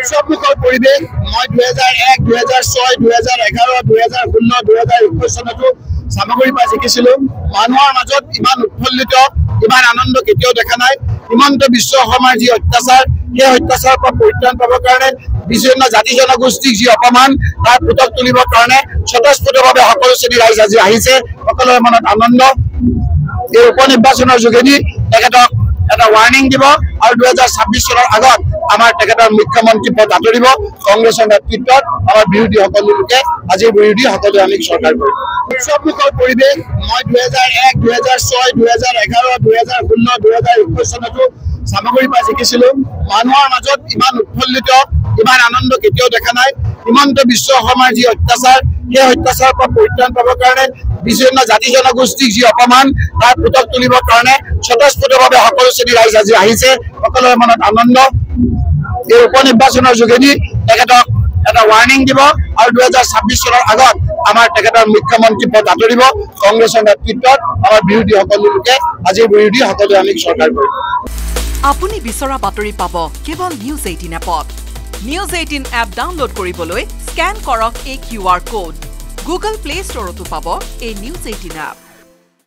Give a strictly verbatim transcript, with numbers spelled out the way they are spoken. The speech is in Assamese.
উৎসবমুখৰ পৰিবেশ। মই দুই হাজাৰ এক, দুই হাজাৰ ছয়, দুই হাজাৰ এঘাৰ, দুই হাজাৰ ষোল্ল, দুই হাজাৰ একৈশ চনতো সামগ্ৰী পা শিকিছিলো। মানুহৰ মাজত ইমান উৎফুল্লিত, ইমান আনন্দ কেতিয়াও দেখা নাই। ইমানটো বিশ্ব সমাজৰ যি অত্যাচাৰ, সেই অত্যাচাৰৰ পৰা পৰিত্ৰাণ পাবৰ কাৰণে, বিভিন্ন জাতি জনগোষ্ঠীক যি অপমান, তাৰ পুতক তুলিবৰ কাৰণে স্বতঃস্ফূৰ্তভাৱে সকলো শ্ৰেণী ৰাইজ আজি আহিছে। সকলোৰে মনত আনন্দ। এই উপনিৰ্বাচনৰ যোগেদি তেখেতক এটা ৱাৰ্ণিং দিব আৰু দুই হাজাৰ ছাব্বিশ চনৰ আগত আমাৰ তেখেতৰ মুখ্যমন্ত্ৰী পদ আঁতৰিব। কংগ্ৰেছৰ নেতৃত্বত আমাৰ বিৰোধী সকলো লোকে আজি বিৰোধী সকলোৱে আমি চৰকাৰ কৰিব। উৎসৱমুখৰ পৰিৱেশ। মই দুই হাজাৰ এক, দুই হাজাৰ ছয়, দুই হাজাৰ এঘাৰ, দুই হাজাৰ ষোল্ল, দুই হাজাৰ একৈশ চনতো সামগ্ৰী পা শিকিছিলো। মানুহৰ মাজত ইমান উৎফুল্লিত, ইমান আনন্দ কেতিয়াও দেখা নাই। ইমান্ত বিশ্ব সমাজৰ যি অত্যাচাৰ, সেই অত্যাচাৰৰ পৰা পৰিত্ৰাণ পাবৰ কাৰণে, বিভিন্ন জাতি জনগোষ্ঠীক যি অপমান, তাৰ পুতক তুলিবৰ কাৰণে স্বতঃস্ফূৰ্তভাৱে সকলো শ্ৰেণী ৰাইজ আজি আহিছে। সকলোৰে মনত আনন্দ। এই উপনিৰ্বাচনৰ যোগেদি তেখেতক এটা ৱাৰ্ণিং দিব আৰু দুই হাজাৰ ছাব্বিশ চনৰ আগত আমাৰ তেখেতৰ মুখ্যমন্ত্ৰী পদ আঁতৰিব। কংগ্ৰেছৰ নেতৃত্বত আমাৰ বিৰোধী সকলো লোকে আজি বিৰোধী সকলোৱে আমি চৰকাৰ কৰিব। আপুনি বিচৰা বাতৰি পাব কেৱল নিউজ এইটিন এপত। নিউজ এইটিন এপ ডাউনলোড কৰিবলৈ স্ক্যান কৰক এই Q R code. Google Play Store-তো পাব এই নিউজ এইটিন এপ।